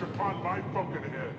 curse upon my fucking head.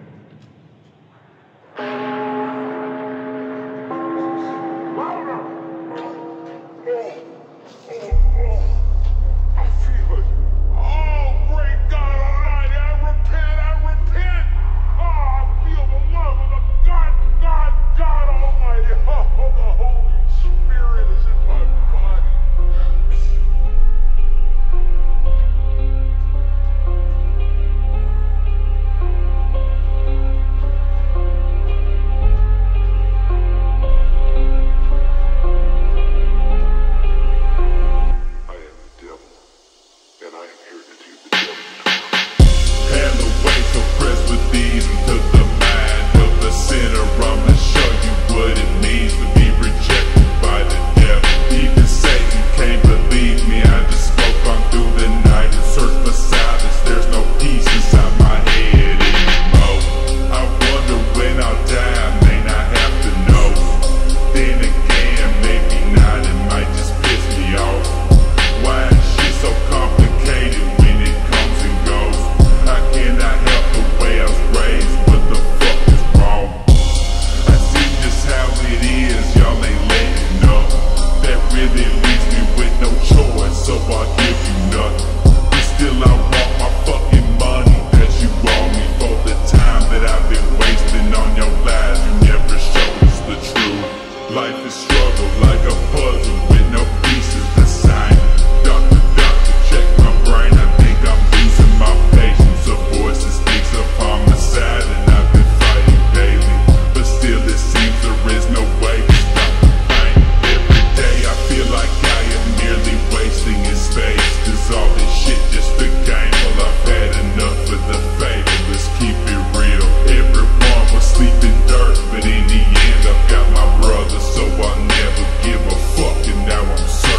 Life is struggle like a puzzle with no pieces to sign. Doctor, check my brain, I think I'm losing my patience. A voice that speaks upon my side, and I've been fighting daily, but still it seems there is no way to stop the pain. Every day I feel like I am merely wasting in space. Is all this shit just a game? Well, I've had enough of the fate, let's keep it real. Everyone was sleeping dirt, but in the end I've got my brother, so I never give a fuck, and now I'm certain.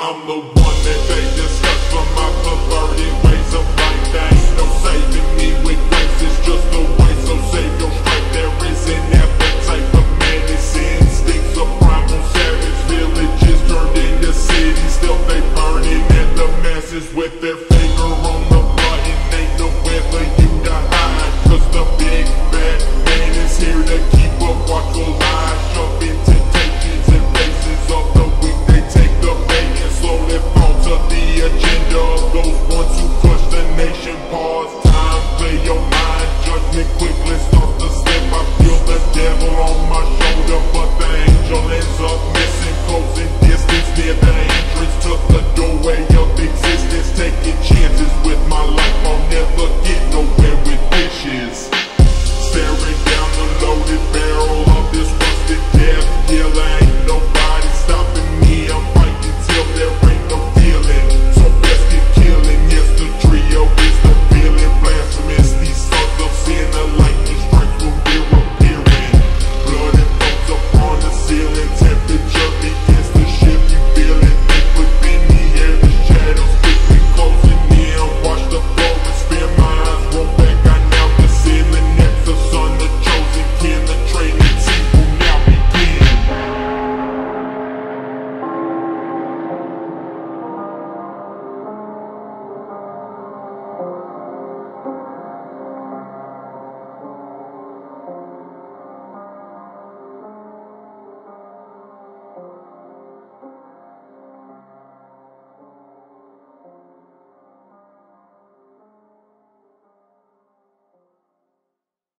I'm the one that they discuss for my perverted ways of life. There ain't no saving me with grace, it's just a way, so save your strength. There is an appetite for medicine, sticks of primal savage villages turned into cities. Still they burning at the masses with their finger on the button. Ain't nowhere for you to hide, cause the big bad man is here to keep a watchful eye. Jumping temptations and races of the weak, they take the bait. Slowly fall to the agenda of those ones who crush the nation. Pause, time, play your mind, judgment quickly.